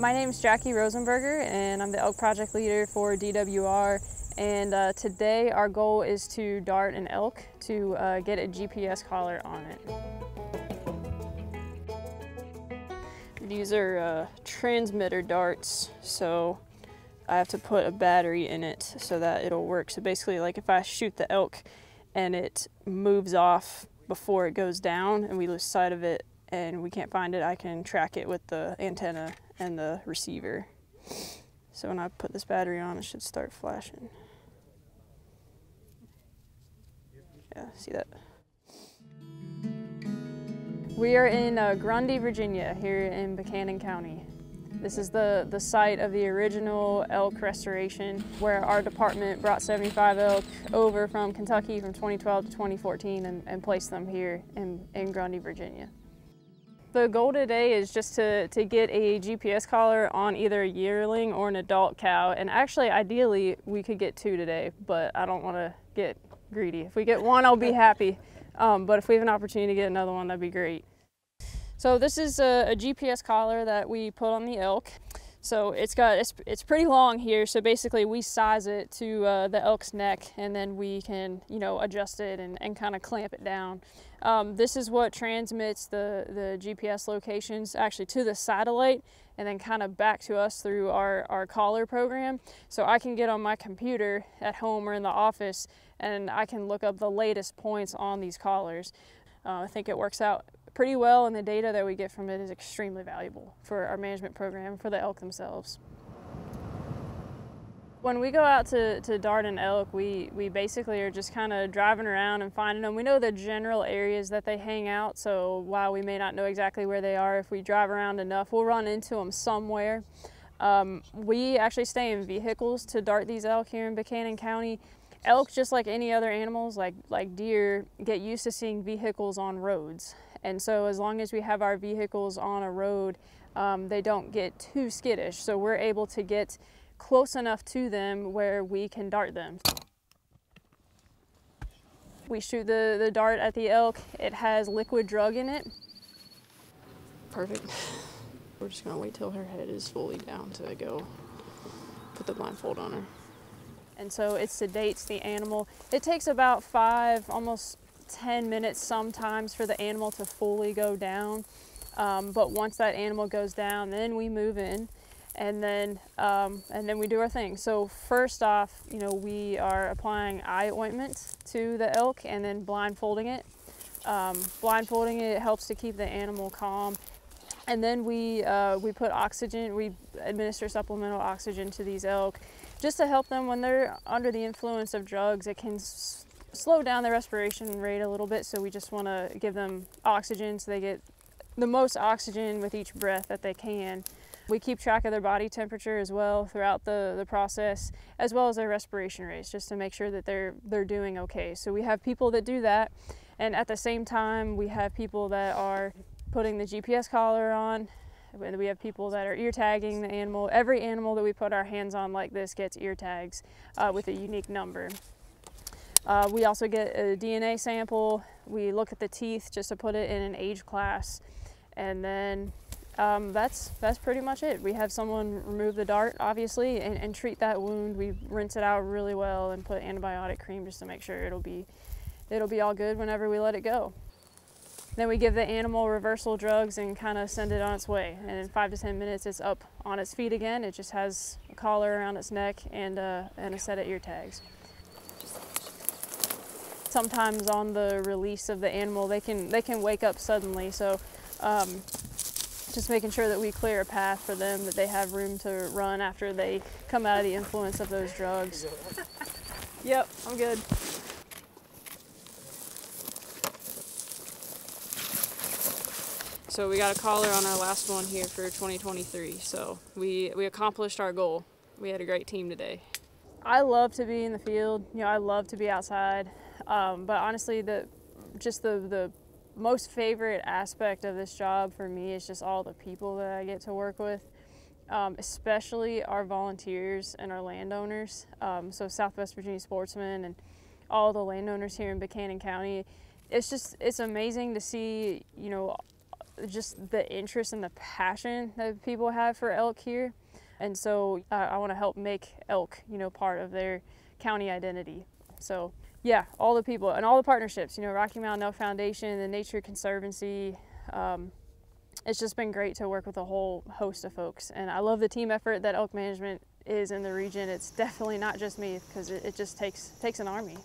My name is Jackie Rosenberger, and I'm the elk project leader for DWR. And today our goal is to dart an elk to get a GPS collar on it. These are transmitter darts, so I have to put a battery in it so that it'll work. So basically, like if I shoot the elk and it moves off before it goes down and we lose sight of it and we can't find it, I can track it with the antenna and the receiver. So when I put this battery on, it should start flashing. Yeah, see that? We are in Grundy, Virginia, here in Buchanan County. This is the site of the original elk restoration, where our department brought 75 elk over from Kentucky from 2012 to 2014 and placed them here in Grundy, Virginia. The goal today is just to get a GPS collar on either a yearling or an adult cow. And actually, ideally, we could get two today, but I don't want to get greedy. If we get one, I'll be happy. But if we have an opportunity to get another one, that'd be great. So this is a GPS collar that we put on the elk. So it's pretty long here. So basically, we size it to the elk's neck, and then we can, you know, adjust it and kind of clamp it down. This is what transmits the GPS locations actually to the satellite and then kind of back to us through our collar program. So I can get on my computer at home or in the office and I can look up the latest points on these collars. I think it works out pretty well, and the data that we get from it is extremely valuable for our management program, for the elk themselves. When we go out to dart an elk, we basically are just kind of driving around and finding them. We know the general areas that they hang out, so while we may not know exactly where they are, if we drive around enough, we'll run into them somewhere. We actually stay in vehicles to dart these elk here in Buchanan County. Elk, just like any other animals, like deer, get used to seeing vehicles on roads. And so as long as we have our vehicles on a road, they don't get too skittish. So we're able to get close enough to them where we can dart them. We shoot the dart at the elk. It has liquid drug in it. Perfect. We're just gonna wait till her head is fully down to go put the blindfold on her. And so it sedates the animal. It takes about 5, almost 10 minutes sometimes for the animal to fully go down. But once that animal goes down, then we move in. And then we do our thing. So first off, you know, we are applying eye ointment to the elk and then blindfolding it. Blindfolding it helps to keep the animal calm. And then we put oxygen, we administer supplemental oxygen to these elk just to help them when they're under the influence of drugs. It can slow down the respiration rate a little bit, so we just want to give them oxygen so they get the most oxygen with each breath that they can. We keep track of their body temperature as well throughout the process, as well as their respiration rates, just to make sure that they're doing okay. So we have people that do that, and at the same time we have people that are putting the GPS collar on, and we have people that are ear tagging the animal. Every animal that we put our hands on like this gets ear tags with a unique number. We also get a DNA sample. We look at the teeth just to put it in an age class, and then that's pretty much it. We have someone remove the dart, obviously, and treat that wound. We rinse it out really well and put antibiotic cream just to make sure it'll be all good whenever we let it go. Then we give the animal reversal drugs and kind of send it on its way. And in 5 to 10 minutes, it's up on its feet again. It just has a collar around its neck and a set of ear tags. Sometimes on the release of the animal, they can wake up suddenly. So. Just making sure that we clear a path for them, that they have room to run after they come out of the influence of those drugs. Yep, I'm good. So we got a collar on our last one here for 2023. So we accomplished our goal. We had a great team today. I love to be in the field. You know, I love to be outside. But honestly, the most favorite aspect of this job for me is just all the people that I get to work with, especially our volunteers and our landowners. So Southwest Virginia Sportsmen and all the landowners here in Buchanan County. It's amazing to see, you know, just the interest and the passion that people have for elk here. And so I want to help make elk, you know, part of their county identity. So yeah, all the people and all the partnerships, you know, Rocky Mountain Elk Foundation, the Nature Conservancy. It's just been great to work with a whole host of folks. And I love the team effort that elk management is in the region. It's definitely not just me, because it just takes an army.